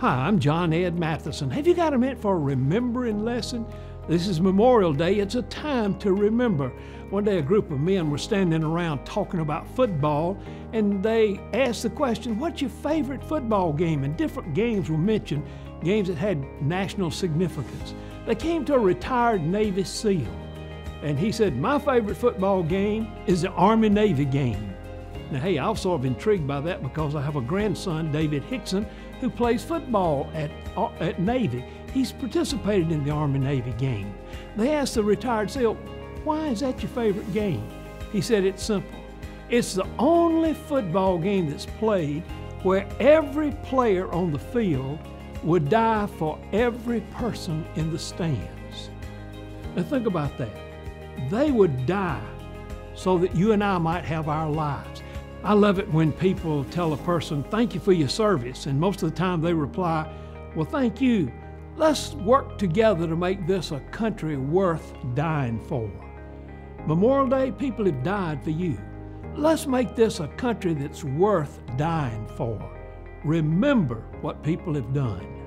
Hi, I'm John Ed Matheson. Have you got a minute for a remembering lesson? This is Memorial Day. It's a time to remember. One day a group of men were standing around talking about football, and they asked the question, what's your favorite football game? And different games were mentioned, games that had national significance. They came to a retired Navy SEAL, and he said, my favorite football game is the Army-Navy game. Now, hey, I was sort of intrigued by that because I have a grandson, David Hickson, who plays football at Navy. He's participated in the Army-Navy game. They asked the retired SEAL, why is that your favorite game? He said, it's simple. It's the only football game that's played where every player on the field would die for every person in the stands. Now, think about that. They would die so that you and I might have our lives. I love it when people tell a person, thank you for your service. And most of the time they reply, well, thank you. Let's work together to make this a country worth dying for. Memorial Day, people have died for you. Let's make this a country that's worth dying for. Remember what people have done.